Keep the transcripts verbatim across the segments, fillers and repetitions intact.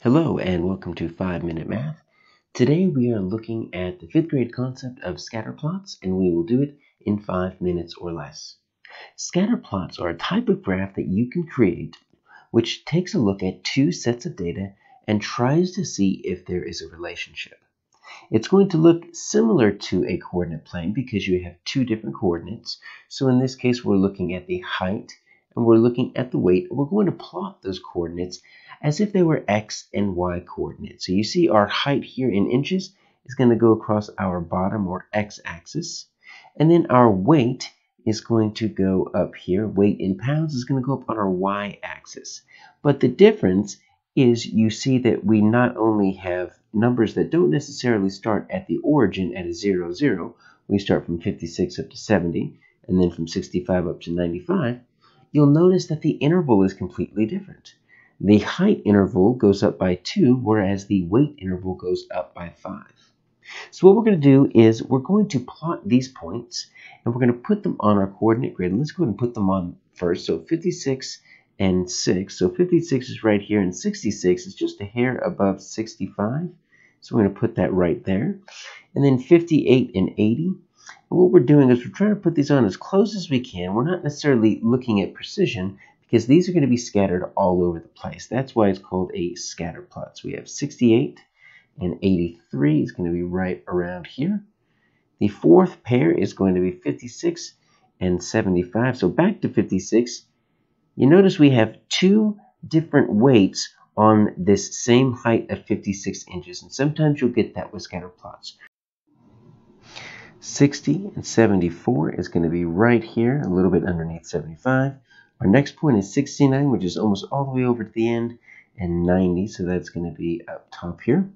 Hello and welcome to five minute math. Today we are looking at the fifth grade concept of scatter plots, and we will do it in five minutes or less. Scatter plots are a type of graph that you can create which takes a look at two sets of data and tries to see if there is a relationship. It's going to look similar to a coordinate plane because you have two different coordinates. So in this case we're looking at the height and we're looking at the weight. We're going to plot those coordinates as if they were x and y coordinates. So you see our height here in inches is going to go across our bottom or x-axis, and then our weight is going to go up here. Weight in pounds is going to go up on our y-axis. But the difference is you see that we not only have numbers that don't necessarily start at the origin at a zero, zero. We start from fifty-six up to seventy, and then from sixty-five up to ninety-five. You'll notice that the interval is completely different. The height interval goes up by two, whereas the weight interval goes up by five. So what we're going to do is we're going to plot these points, and we're going to put them on our coordinate grid. Let's go ahead and put them on first. So fifty-six and six. So fifty-six is right here, and sixty-six is just a hair above sixty-five. So we're going to put that right there. And then fifty-eight and eighty. And what we're doing is we're trying to put these on as close as we can. We're not necessarily looking at precision, because these are going to be scattered all over the place. That's why it's called a scatter plot. So we have sixty-eight and eighty-three is going to be right around here. The fourth pair is going to be fifty-six and seventy-five. So back to fifty-six. You notice we have two different weights on this same height of fifty-six inches, and sometimes you'll get that with scatter plots. sixty and seventy-four is going to be right here, a little bit underneath seventy-five. Our next point is sixty-nine, which is almost all the way over to the end, and ninety, so that's going to be up top here.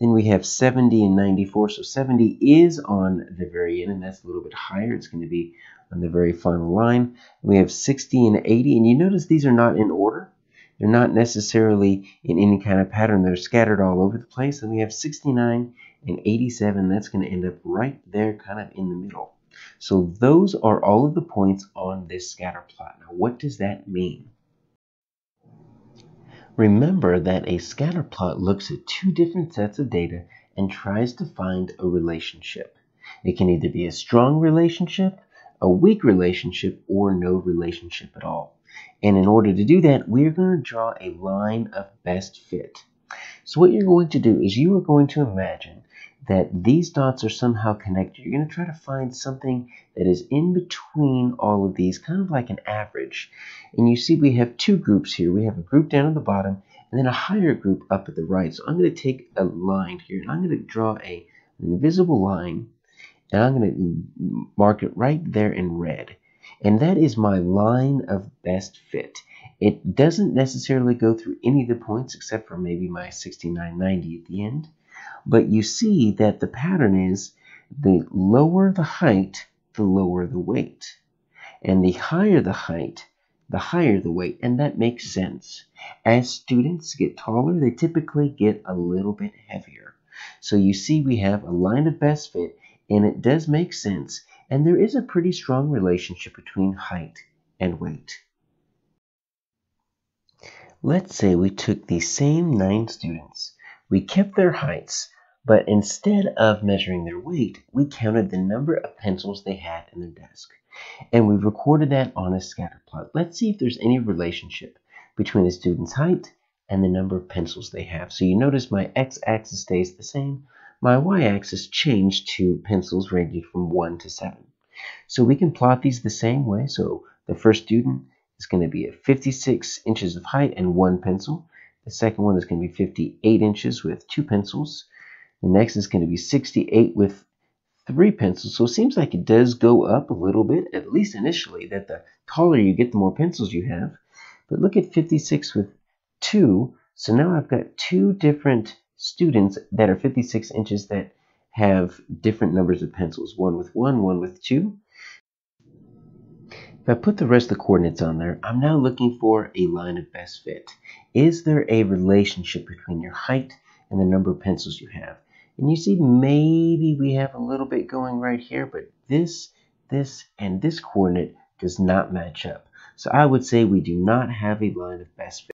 Then we have seventy and ninety-four, so seventy is on the very end, and that's a little bit higher. It's going to be on the very final line. We have sixty and eighty, and you notice these are not in order. They're not necessarily in any kind of pattern. They're scattered all over the place. Then we have sixty-nine and eighty-seven. That's going to end up right there, kind of in the middle. So those are all of the points on this scatter plot. Now, what does that mean? Remember that a scatter plot looks at two different sets of data and tries to find a relationship. It can either be a strong relationship, a weak relationship, or no relationship at all. And in order to do that, we're going to draw a line of best fit. So what you're going to do is you are going to imagine that these dots are somehow connected. You're going to try to find something that is in between all of these, kind of like an average. And you see we have two groups here. We have a group down at the bottom and then a higher group up at the right. So I'm going to take a line here, and I'm going to draw a, an invisible line, and I'm going to mark it right there in red. And that is my line of best fit. It doesn't necessarily go through any of the points except for maybe my sixty-nine ninety at the end. But you see that the pattern is the lower the height, the lower the weight. And the higher the height, the higher the weight. And that makes sense. As students get taller, they typically get a little bit heavier. So you see we have a line of best fit, and it does make sense. And there is a pretty strong relationship between height and weight. Let's say we took the same nine students. We kept their heights, but instead of measuring their weight, we counted the number of pencils they had in their desk. And we recorded that on a scatter plot. Let's see if there's any relationship between the student's height and the number of pencils they have. So you notice my x-axis stays the same. My y-axis changed to pencils ranging from one to seven. So we can plot these the same way. So the first student is going to be at fifty-six inches of height and one pencil. The second one is going to be fifty-eight inches with two pencils. The next is going to be sixty-eight with three pencils. So it seems like it does go up a little bit, at least initially, that the taller you get, the more pencils you have. But look at fifty-six with two. So now I've got two different students that are fifty-six inches that have different numbers of pencils, one with one, one with two. If I put the rest of the coordinates on there, I'm now looking for a line of best fit. Is there a relationship between your height and the number of pencils you have? And you see maybe we have a little bit going right here, but this, this, and this coordinate does not match up. So I would say we do not have a line of best fit.